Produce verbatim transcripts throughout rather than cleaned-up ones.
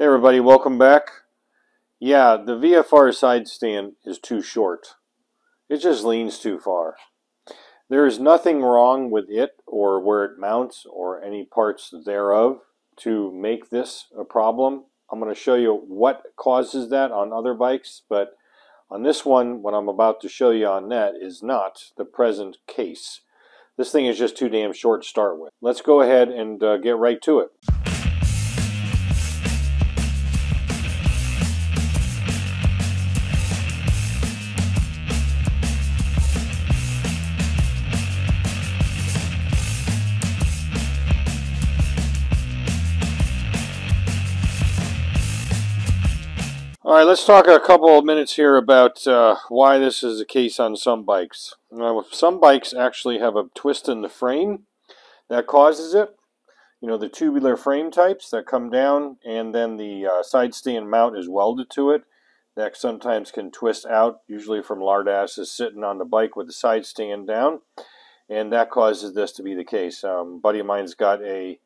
Hey everybody, welcome back. Yeah, the V F R side stand is too short. It just leans too far. There is nothing wrong with it or where it mounts or any parts thereof to make this a problem. I'm going to show you what causes that on other bikes, but on this one, what I'm about to show you on that is not the present case. This thing is just too damn short to start with. Let's go ahead and uh, get right to it. Alright, let's talk a couple of minutes here about uh, why this is the case on some bikes. Now, some bikes actually have a twist in the frame that causes it. You know, the tubular frame types that come down, and then the uh, side stand mount is welded to it. That sometimes can twist out, usually from lard asses sitting on the bike with the side stand down. And that causes this to be the case. Um, a buddy of mine's got a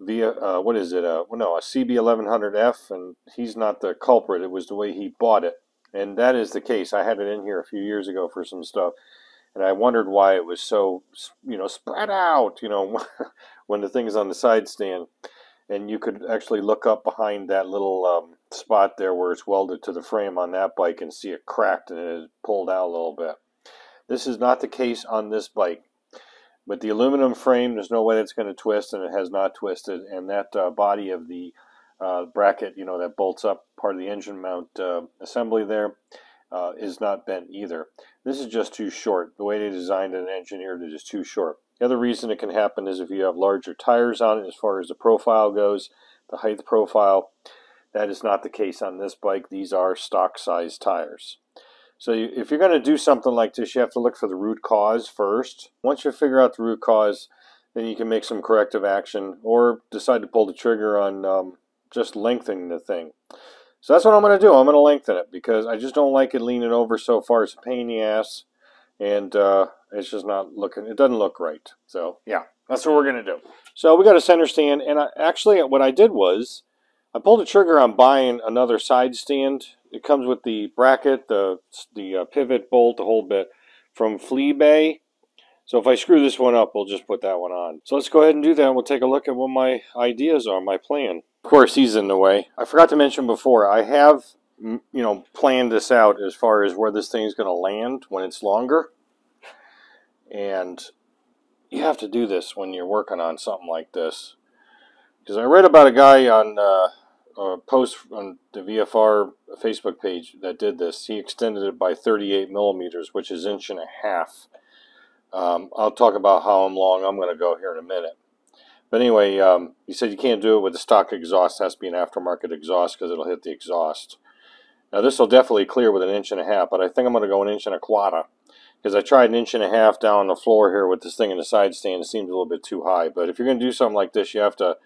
Via, uh, what is it? Uh, well, no, a C B eleven hundred F, and he's not the culprit. It was the way he bought it, and that is the case. I had it in here a few years ago for some stuff, and I wondered why it was so, you know, spread out. You know, when the thing's on the side stand, and you could actually look up behind that little um, spot there where it's welded to the frame on that bike and see it cracked and it pulled out a little bit. This is not the case on this bike. But the aluminum frame, there's no way that's going to twist, and it has not twisted. And that uh, body of the uh, bracket, you know, that bolts up part of the engine mount uh, assembly there, uh, is not bent either. This is just too short. The way they designed and engineered it is too short. The other reason it can happen is if you have larger tires on it as far as the profile goes, the height profile. That is not the case on this bike. These are stock size tires. So you, if you're going to do something like this, you have to look for the root cause first. Once you figure out the root cause, then you can make some corrective action or decide to pull the trigger on um, just lengthening the thing. So that's what I'm going to do. I'm going to lengthen it because I just don't like it leaning over so far. It's a pain in the ass, and uh, it's just not looking, it doesn't look right. So yeah, that's what we're going to do. So we got a center stand, and I, actually what I did was I pulled the trigger on buying another side stand. It comes with the bracket, the, the uh, pivot bolt, the whole bit from Flea Bay. So if I screw this one up, we'll just put that one on. So let's go ahead and do that, and we'll take a look at what my ideas are, my plan. Of course, he's in the way. I forgot to mention before, I have, you know, planned this out as far as where this thing is going to land when it's longer. And you have to do this when you're working on something like this. Because I read about a guy on... Uh, Uh, post on the V F R Facebook page that did this. He extended it by thirty-eight millimeters, which is inch and a half. Um, I'll talk about how long I'm going to go here in a minute. But anyway, um, he said you can't do it with the stock exhaust. It has to be an aftermarket exhaust because it'll hit the exhaust. Now this will definitely clear with an inch and a half, but I think I'm going to go an inch and a quarter because I tried an inch and a half down on the floor here with this thing in the side stand. It seems a little bit too high, but if you're going to do something like this, you have to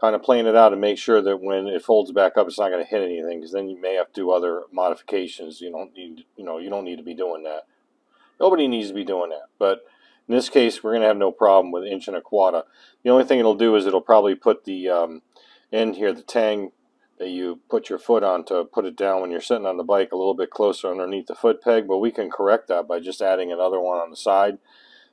kind of plan it out and make sure that when it folds back up, it's not going to hit anything, because then you may have to do other modifications. You don't need, you know, you don't need to be doing that. Nobody needs to be doing that. But in this case, we're going to have no problem with inch and a quarter. The only thing it'll do is it'll probably put the um, end here, the tang that you put your foot on to put it down when you're sitting on the bike, a little bit closer underneath the foot peg. But we can correct that by just adding another one on the side,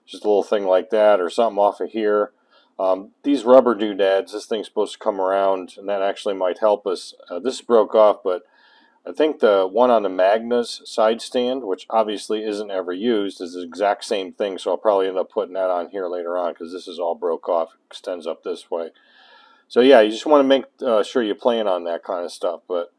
just a little thing like that, or something off of here. Um, these rubber doodads, this thing's supposed to come around, and that actually might help us. Uh, this broke off, but I think the one on the Magna's side stand, which obviously isn't ever used, is the exact same thing, so I'll probably end up putting that on here later on, because this is all broke off, extends up this way. So yeah, you just want to make uh, sure you plan on that kind of stuff. But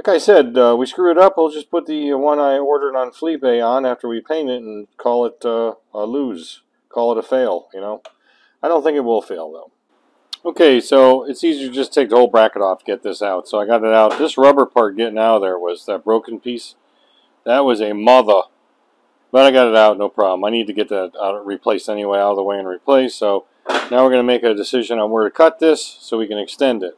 like I said, uh, we screw it up, we'll just put the one I ordered on Flea Bay on after we paint it and call it uh, a lose, call it a fail, you know. I don't think it will fail though. Okay, so it's easier to just take the whole bracket off to get this out. So I got it out. This rubber part getting out of there was that broken piece. That was a mother. But I got it out, no problem. I need to get that out, replaced anyway, out of the way and replaced. So now we're going to make a decision on where to cut this so we can extend it.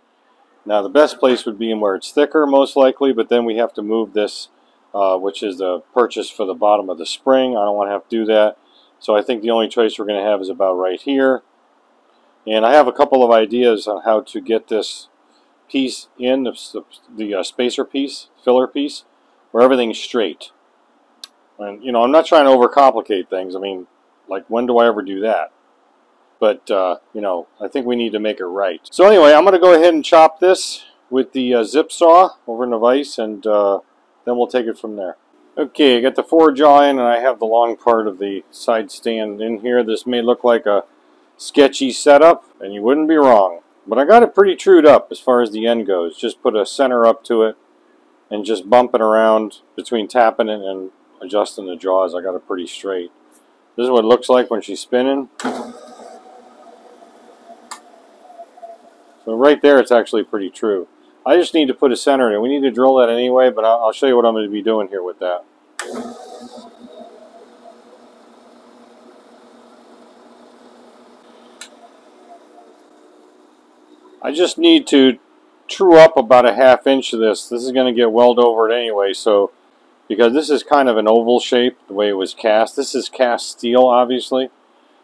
Now the best place would be in where it's thicker most likely, but then we have to move this, uh, which is the purchase for the bottom of the spring. I don't want to have to do that. So I think the only choice we're going to have is about right here. And I have a couple of ideas on how to get this piece in, the, the uh, spacer piece, filler piece, where everything's straight. And, you know, I'm not trying to overcomplicate things. I mean, like, when do I ever do that? But, uh, you know, I think we need to make it right. So anyway, I'm going to go ahead and chop this with the uh, zip saw over in the vise, and uh, then we'll take it from there. Okay, I got the fore jaw in, and I have the long part of the side stand in here. This may look like a sketchy setup, and you wouldn't be wrong. But I got it pretty trued up as far as the end goes. Just put a center up to it, and just bump it around between tapping it and adjusting the jaws. I got it pretty straight. This is what it looks like when she's spinning. So right there, it's actually pretty true. I just need to put a center in it. We need to drill that anyway, but I'll show you what I'm going to be doing here with that. I just need to true up about a half inch of this. This is going to get welded over it anyway, so because this is kind of an oval shape, the way it was cast. This is cast steel, obviously.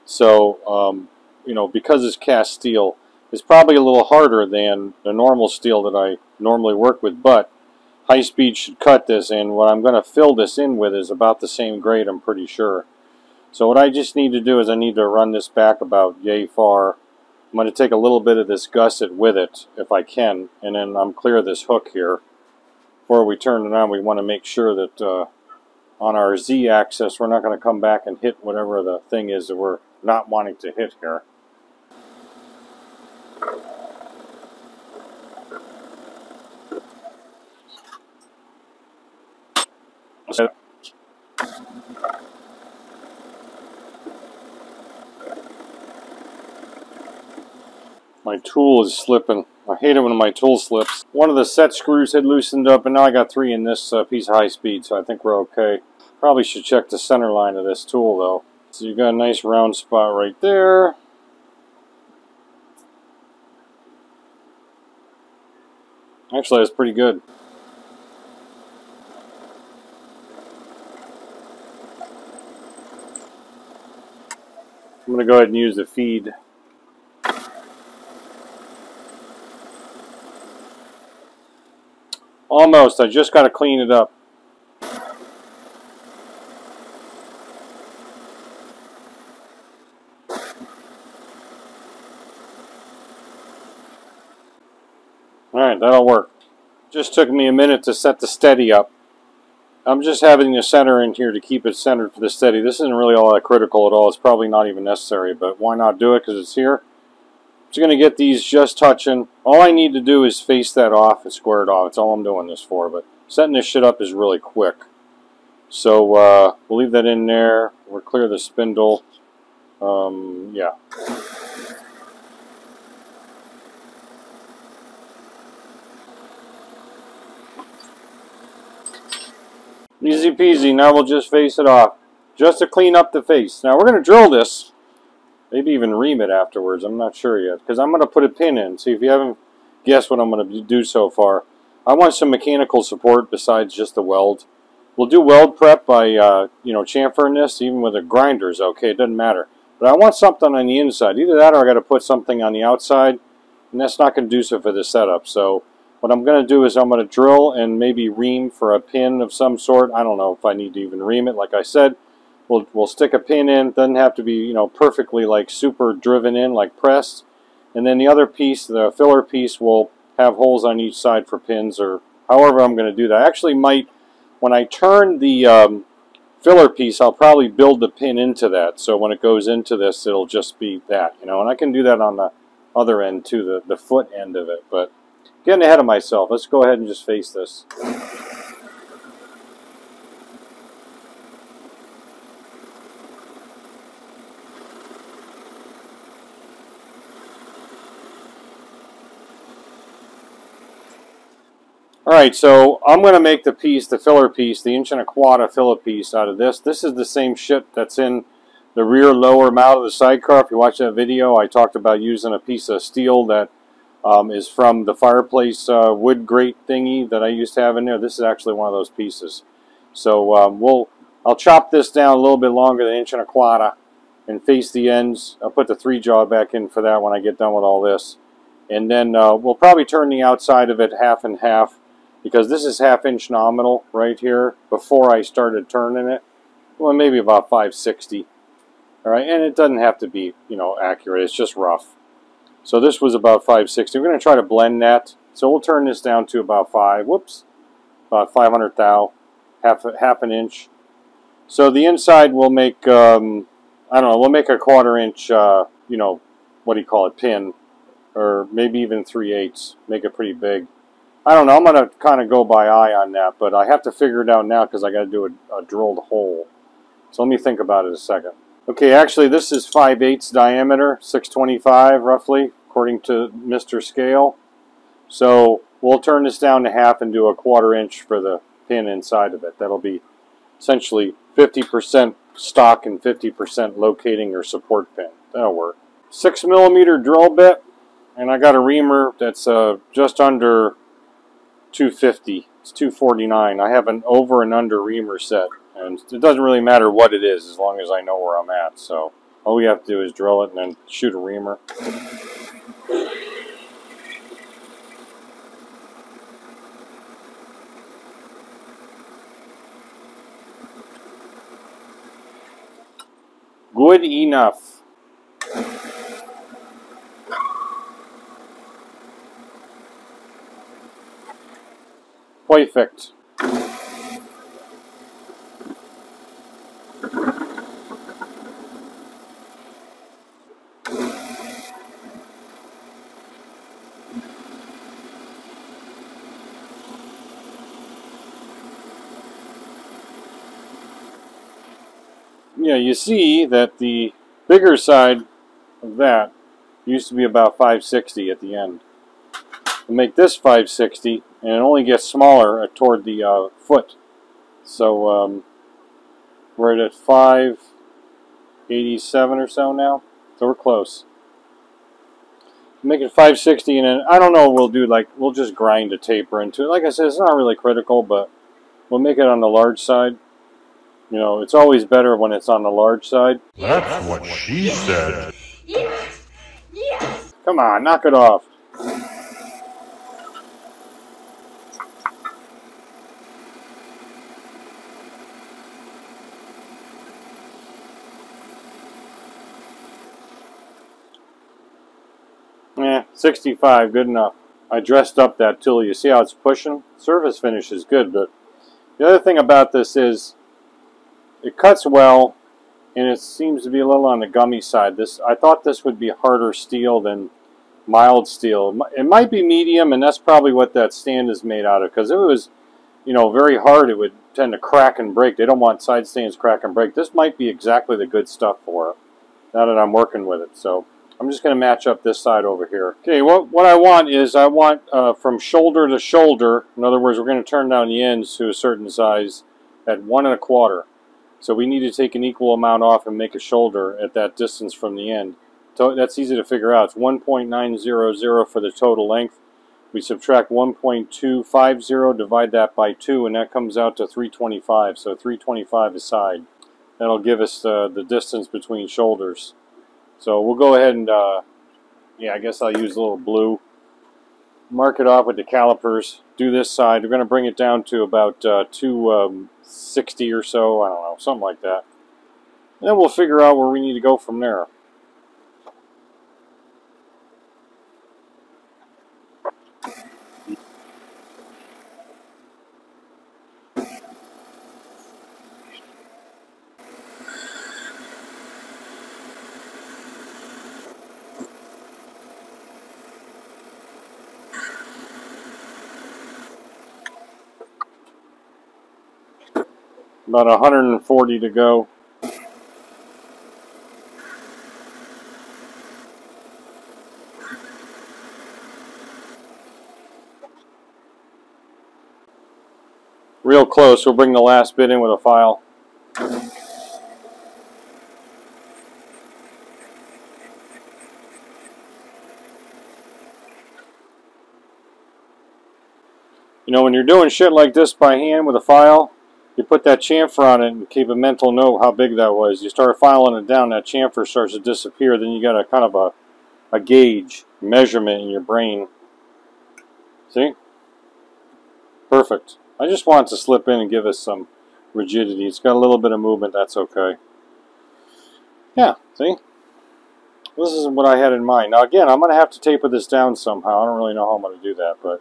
So, um, you know, because it's cast steel, it's probably a little harder than the normal steel that I normally work with, but high speed should cut this, and what I'm going to fill this in with is about the same grade, I'm pretty sure. So what I just need to do is I need to run this back about yay far. I'm going to take a little bit of this gusset with it, if I can, and then I'm clear of this hook here. Before we turn it on, we want to make sure that uh, on our Z-axis, we're not going to come back and hit whatever the thing is that we're not wanting to hit here. My tool is slipping. I hate it when my tool slips. One of the set screws had loosened up, and now I got three in this uh, piece of high speed, so I think we're okay. Probably should check the center line of this tool, though. So you've got a nice round spot right there. Actually, that's pretty good. I'm going to go ahead and use the feed. Almost, I just got to clean it up. Alright, that'll work. Just took me a minute to set the steady up. I'm just having the center in here to keep it centered for the steady. This isn't really all that critical at all. It's probably not even necessary, but why not do it because it's here. I'm just going to get these just touching. All I need to do is face that off and square it off. That's all I'm doing this for, but setting this shit up is really quick. So uh, we'll leave that in there. We'll clear the spindle. Um, yeah. Easy peasy, now we'll just face it off. Just to clean up the face. Now we're going to drill this. Maybe even ream it afterwards, I'm not sure yet. Because I'm going to put a pin in. See, if you haven't guessed what I'm going to do so far. I want some mechanical support besides just the weld. We'll do weld prep by, uh, you know, chamfering this. Even with a grinder is okay, it doesn't matter. But I want something on the inside. Either that or I've got to put something on the outside. And that's not conducive for this setup, so... What I'm going to do is I'm going to drill and maybe ream for a pin of some sort. I don't know if I need to even ream it. Like I said, we'll, we'll stick a pin in. Doesn't have to be, you know, perfectly like super driven in, like pressed. And then the other piece, the filler piece, will have holes on each side for pins or however I'm going to do that. I actually might, when I turn the um, filler piece, I'll probably build the pin into that. So when it goes into this, it'll just be that, you know. And I can do that on the other end too, the, the foot end of it, but... Getting ahead of myself. Let's go ahead and just face this. Alright, so I'm going to make the piece, the filler piece, the inch and a quarter filler piece out of this. This is the same shit that's in the rear lower mount of the sidecar. If you watch that video, I talked about using a piece of steel that Um, is from the fireplace uh, wood grate thingy that I used to have in there. This is actually one of those pieces. So um, we'll, I'll chop this down a little bit longer than an inch and a quarter and face the ends. I'll put the three jaw back in for that when I get done with all this. And then uh, we'll probably turn the outside of it half and half, because this is half inch nominal right here before I started turning it. Well, maybe about five sixty. All right, and it doesn't have to be, you know, accurate. It's just rough. So this was about five sixty. We're going to try to blend that. So we'll turn this down to about five. Whoops, about five hundred thou, half half an inch. So the inside will make um, I don't know. We'll make a quarter inch. Uh, you know, what do you call it? Pin, or maybe even three eighths. Make it pretty big. I don't know. I'm going to kind of go by eye on that, but I have to figure it out now because I got to do a, a drilled hole. So let me think about it a second. Okay, actually this is five eighths diameter, six twenty-five roughly, according to Mister Scale. So we'll turn this down to half and do a quarter inch for the pin inside of it. That'll be essentially fifty percent stock and fifty percent locating or support pin. That'll work. Six millimeter drill bit, and I got a reamer that's uh, just under two fifty. It's two forty-nine. I have an over and under reamer set. And it doesn't really matter what it is as long as I know where I'm at. So all we have to do is drill it and then shoot a reamer. Good enough. Perfect. Yeah, you see that the bigger side of that used to be about five sixty at the end. We'll make this five sixty, and it only gets smaller toward the uh, foot. So um, we're at five eighty-seven or so now, so we're close. Make it five sixty, and then I don't know what we'll do. Like, we'll just grind a taper into it. Like I said, it's not really critical, but we'll make it on the large side. You know, it's always better when it's on the large side. That's what she said. Yes. Yes. Come on, knock it off. Eh, sixty-five, good enough. I dressed up that tool. You see how it's pushing? Surface finish is good, but the other thing about this is it cuts well, and it seems to be a little on the gummy side. This, I thought this would be harder steel than mild steel. It might be medium, and that's probably what that stand is made out of. Because if it was, you know, very hard, it would tend to crack and break. They don't want side stands crack and break. This might be exactly the good stuff for it, now that I'm working with it. So I'm just going to match up this side over here. Okay, what what I want is I want uh, from shoulder to shoulder. In other words, we're going to turn down the ends to a certain size at one and a quarter. So we need to take an equal amount off and make a shoulder at that distance from the end. So that's easy to figure out. It's one point nine zero zero for the total length. We subtract one point two five zero, divide that by two, and that comes out to three twenty-five. So three twenty-five a side. That'll give us uh, the distance between shoulders. So we'll go ahead and, uh, yeah, I guess I'll use a little blue. Mark it off with the calipers. Do this side. We're going to bring it down to about uh, two sixty or so. I don't know, something like that. And then we'll figure out where we need to go from there. About one hundred forty to go. Real close. We'll bring the last bit in with a file. You know, when you're doing shit like this by hand with a file, you put that chamfer on it and keep a mental note how big that was. You start filing it down, that chamfer starts to disappear. Then you got a kind of a a gauge measurement in your brain. See? Perfect. I just wanted to slip in and give us some rigidity. It's got a little bit of movement, that's okay. Yeah, see? This is what I had in mind. Now again, I'm going to have to taper this down somehow. I don't really know how I'm going to do that, but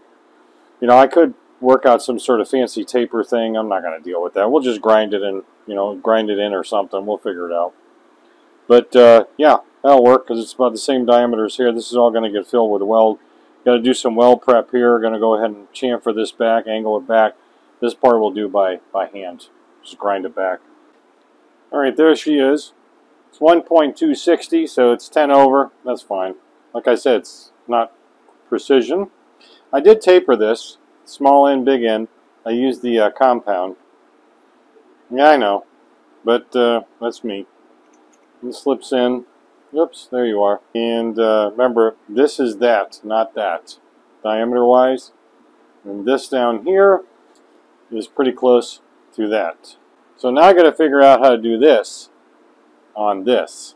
you know, I could work out some sort of fancy taper thing. I'm not going to deal with that. We'll just grind it in, you know, grind it in or something. We'll figure it out. But uh, yeah, that'll work because it's about the same diameters here. This is all going to get filled with weld. Got to do some weld prep here. Going to go ahead and chamfer this back, angle it back. This part we'll do by by hand. Just grind it back. All right, there she is. It's one point two sixty, so it's ten over. That's fine. Like I said, it's not precision. I did taper this, small end, big end. I used the uh, compound. Yeah, I know, but uh, that's me. This slips in. Oops, there you are. And uh, remember, this is that, not that, diameter-wise. And this down here is pretty close to that. So now I got to figure out how to do this on this.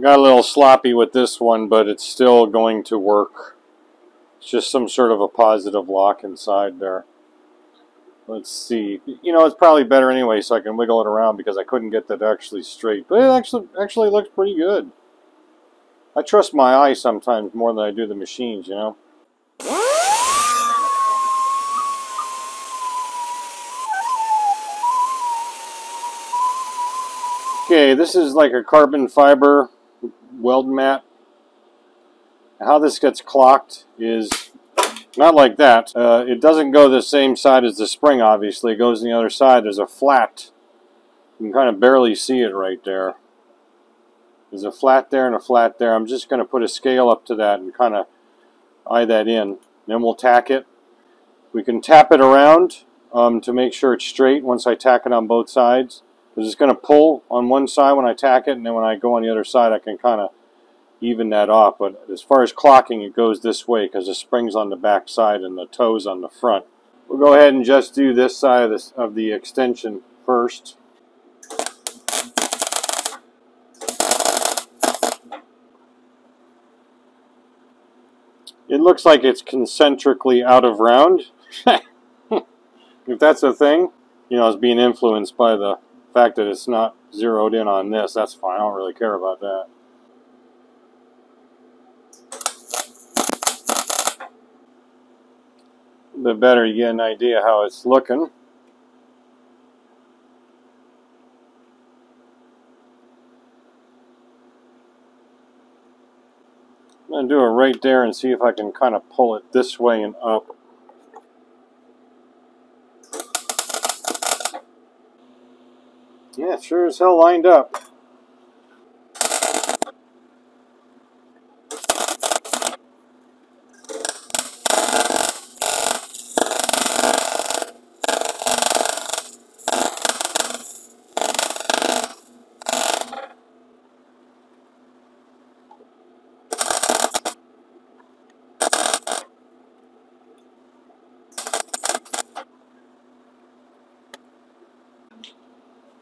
Got a little sloppy with this one, but it's still going to work. It's just some sort of a positive lock inside there. Let's see. You know, it's probably better anyway, so I can wiggle it around because I couldn't get that actually straight. But it actually actually looks pretty good. I trust my eye sometimes more than I do the machines, you know. Okay, this is like a carbon fiber weld mat. How this gets clocked is not like that. Uh, it doesn't go the same side as the spring, obviously. It goes the other side. There's a flat. You can kind of barely see it right there. There's a flat there and a flat there. I'm just going to put a scale up to that and kind of eye that in. Then we'll tack it. We can tap it around um, to make sure it's straight once I tack it on both sides. Because it's going to pull on one side when I tack it, and then when I go on the other side, I can kind of even that off. But as far as clocking, it goes this way because the spring's on the back side and the toe's on the front. We'll go ahead and just do this side of, this, of the extension first. It looks like it's concentrically out of round. If that's a thing, you know, it's being influenced by the fact that it's not zeroed in on this. That's fine. I don't really care about that. The better you get an idea how it's looking. I'm going to do it right there and see if I can kind of pull it this way and up. Yeah, sure as hell lined up.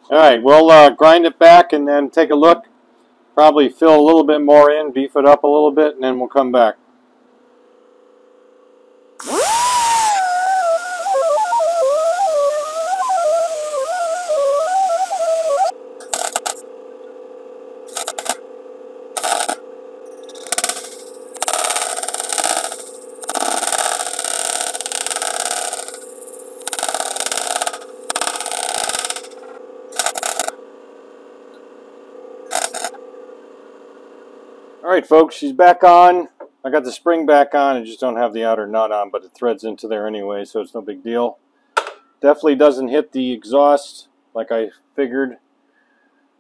Alright, we'll uh, grind it back and then take a look. Probably fill a little bit more in, beef it up a little bit, and then we'll come back. Alright folks, she's back on. I got the spring back on and just don't have the outer nut on, but it threads into there anyway, so it's no big deal. Definitely doesn't hit the exhaust like I figured.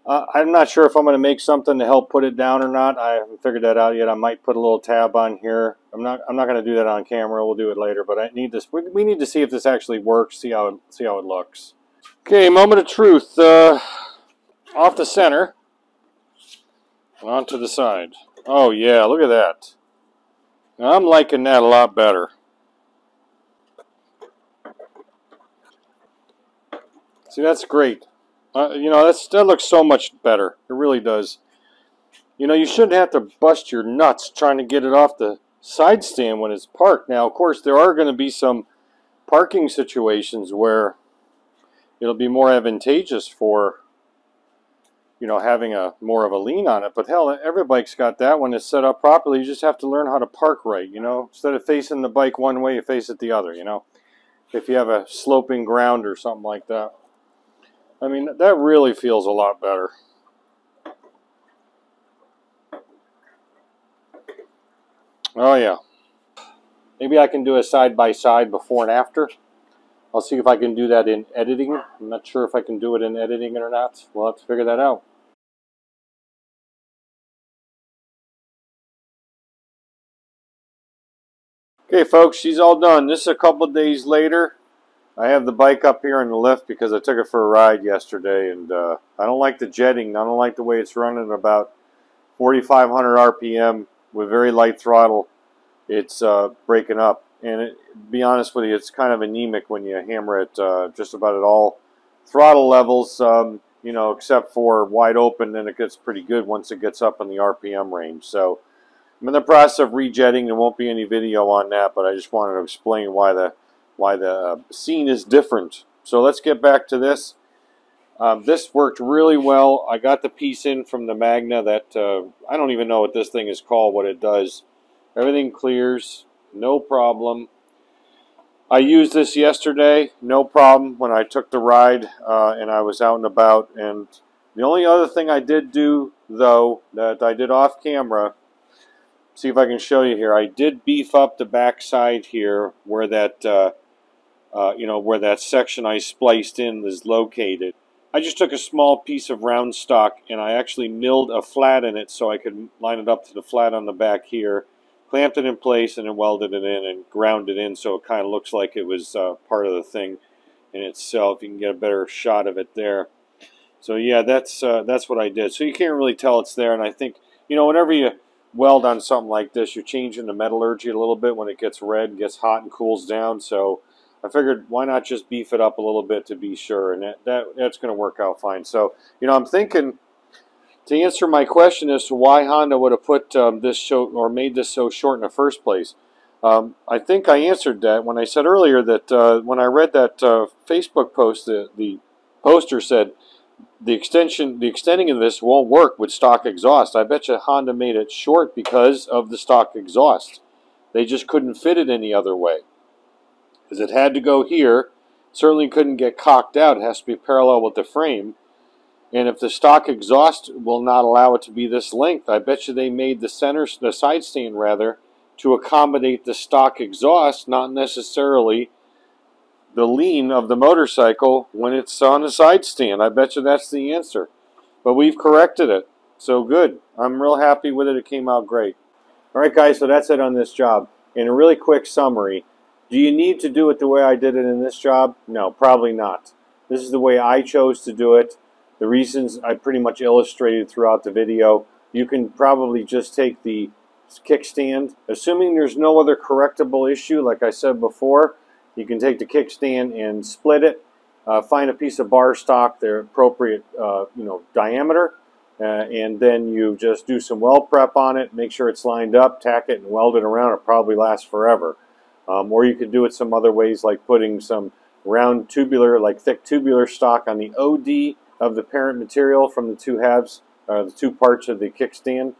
Uh, I'm not sure if I'm going to make something to help put it down or not. I haven't figured that out yet. I might put a little tab on here. I'm not. I'm not going to do that on camera. We'll do it later. But I need this. We, we need to see if this actually works. See how it, see how it looks. Okay, moment of truth. Uh, off the center, and onto the side. Oh yeah, look at that. Now, I'm liking that a lot better. See, that's great. Uh, you know, that's, that looks so much better. It really does. You know, you shouldn't have to bust your nuts trying to get it off the side stand when it's parked. Now, of course, there are going to be some parking situations where it'll be more advantageous for, you know, having a more of a lean on it. But hell, every bike's got that. When it's set up properly, you just have to learn how to park right, you know. Instead of facing the bike one way, you face it the other, you know. If you have a sloping ground or something like that. I mean, that really feels a lot better. Oh yeah. Maybe I can do a side-by-side before and after. I'll see if I can do that in editing. I'm not sure if I can do it in editing or not. We'll have to figure that out. Okay, folks, she's all done. This is a couple days later. I have the bike up here in the lift because I took it for a ride yesterday, and uh, I don't like the jetting. I don't like the way it's running at about forty-five hundred R P M with very light throttle. It's uh, breaking up. And it, to be honest with you, it's kind of anemic when you hammer it uh, just about at all throttle levels, um, you know, except for wide open. Then it gets pretty good once it gets up in the R P M range. So I'm in the process of rejetting. There won't be any video on that, but I just wanted to explain why the why the scene is different. So let's get back to this. Um, this worked really well. I got the piece in from the Magna that uh, I don't even know what this thing is called, what it does. Everything clears. No problem. I used this yesterday, no problem, when I took the ride uh, and I was out and about. And the only other thing I did do, though, that I did off camera, see if I can show you here, I did beef up the back side here where that, uh, uh, you know, where that section I spliced in is located. I just took a small piece of round stock and I actually milled a flat in it so I could line it up to the flat on the back here. Clamped it in place and then welded it in and ground it in so it kind of looks like it was uh, part of the thing in itself. You can get a better shot of it there. So yeah, that's uh, that's what I did. So you can't really tell it's there, and I think, you know, whenever you weld on something like this, you're changing the metallurgy a little bit when it gets red, gets hot and cools down. So I figured, why not just beef it up a little bit to be sure, and that, that that's going to work out fine. So, you know, I'm thinking, to answer my question as to why Honda would have put um, this show or made this so short in the first place, um, I think I answered that when I said earlier that uh, when I read that uh, Facebook post, the, the poster said the extension, the extending of this won't work with stock exhaust. I bet you Honda made it short because of the stock exhaust. They just couldn't fit it any other way, because it had to go here. Certainly couldn't get cocked out. It has to be parallel with the frame. And if the stock exhaust will not allow it to be this length, I bet you they made the center, the side stand rather, to accommodate the stock exhaust, not necessarily the lean of the motorcycle when it's on the side stand. I bet you that's the answer. But we've corrected it. So good. I'm real happy with it. It came out great. All right, guys, so that's it on this job. In a really quick summary, do you need to do it the way I did it in this job? No, probably not. This is the way I chose to do it. The reasons I pretty much illustrated throughout the video. You can probably just take the kickstand, assuming there's no other correctable issue. Like I said before, you can take the kickstand and split it, uh, find a piece of bar stock, their appropriate uh, you know, diameter, uh, and then you just do some weld prep on it, make sure it's lined up, tack it and weld it around. It probably lasts forever. Um, or you could do it some other ways, like putting some round tubular, like thick tubular stock on the O D of the parent material from the two halves, uh, the two parts of the kickstand,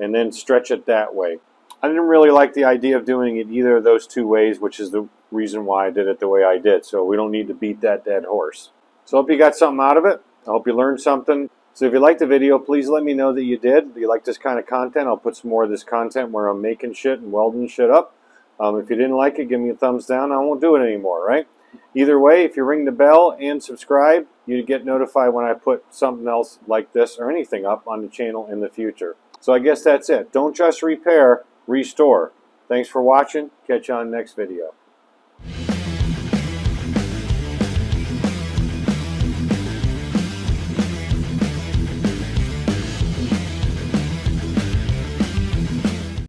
and then stretch it that way. I didn't really like the idea of doing it either of those two ways, which is the reason why I did it the way I did. So we don't need to beat that dead horse. So I hope you got something out of it. I hope you learned something. So if you liked the video, please let me know that you did. If you like this kind of content, I'll put some more of this content where I'm making shit and welding shit up. Um, if you didn't like it, give me a thumbs down. I won't do it anymore, right? Either way, if you ring the bell and subscribe, you get notified when I put something else like this or anything up on the channel in the future. So I guess that's it. Don't just repair, restore. Thanks for watching. Catch you on the next video.